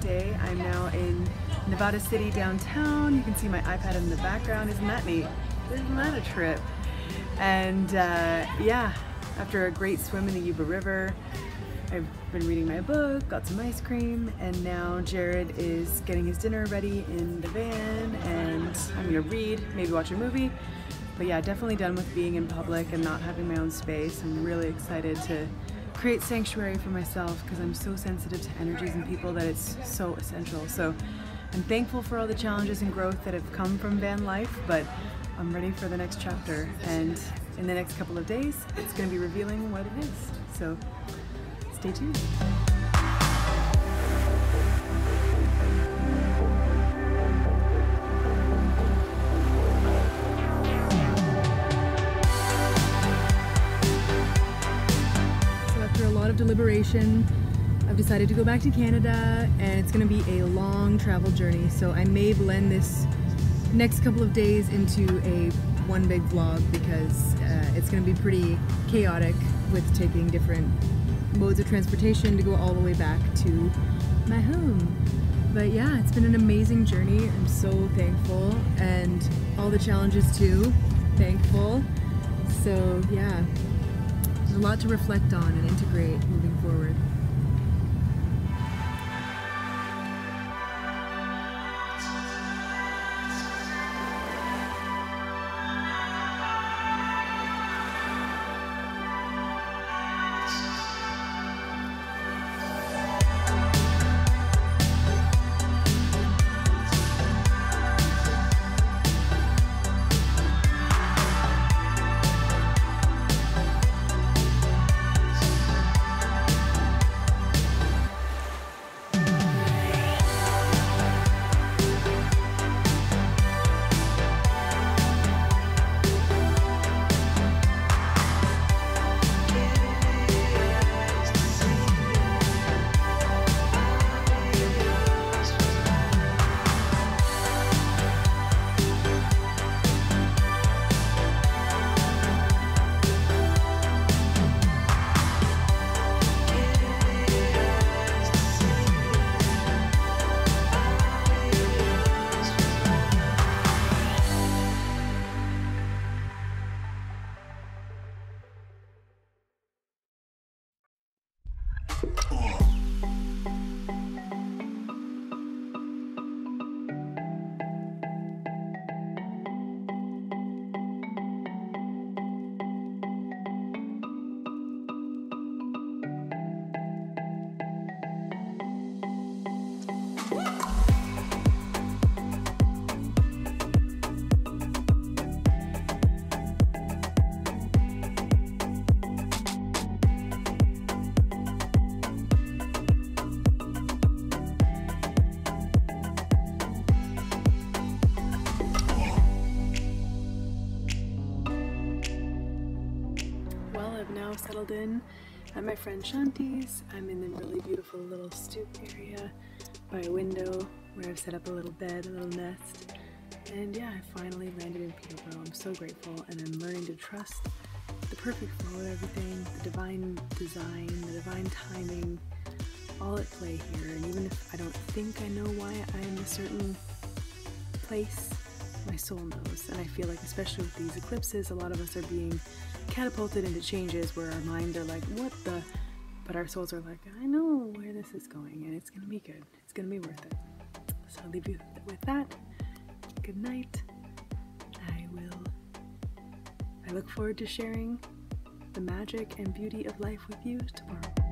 great day. I'm now in Nevada City downtown. You can see my iPad in the background. Isn't that neat? Isn't that a trip? And yeah, after a great swim in the Yuba River, I've been reading my book, got some ice cream, and now Jared is getting his dinner ready in the van, and I'm gonna read, maybe watch a movie. But yeah, definitely done with being in public and not having my own space. I'm really excited to create sanctuary for myself because I'm so sensitive to energies and people that it's so essential. So I'm thankful for all the challenges and growth that have come from van life, but I'm ready for the next chapter. And in the next couple of days, it's gonna be revealing what it is. So stay tuned. Of deliberation, I've decided to go back to Canada, and it's going to be a long travel journey, so I may blend this next couple of days into a one big vlog because it's going to be pretty chaotic with taking different modes of transportation to go all the way back to my home. But yeah, it's been an amazing journey. I'm so thankful, and all the challenges too, thankful. So yeah, there's a lot to reflect on and integrate moving forward. Settled in at my friend Shanti's. I'm in the really beautiful little stoop area by a window where I've set up a little bed, a little nest, and yeah, I finally landed in Peterborough. I'm so grateful, and I'm learning to trust the perfect flow of everything, the divine design, the divine timing, all at play here. And even if I don't think I know why I'm in a certain place, my soul knows. And I feel like, especially with these eclipses, a lot of us are being catapulted into changes where our minds are like, what the? But our souls are like, I know where this is going, and it's gonna be good. It's gonna be worth it. So I'll leave you with that. Good night. I look forward to sharing the magic and beauty of life with you tomorrow.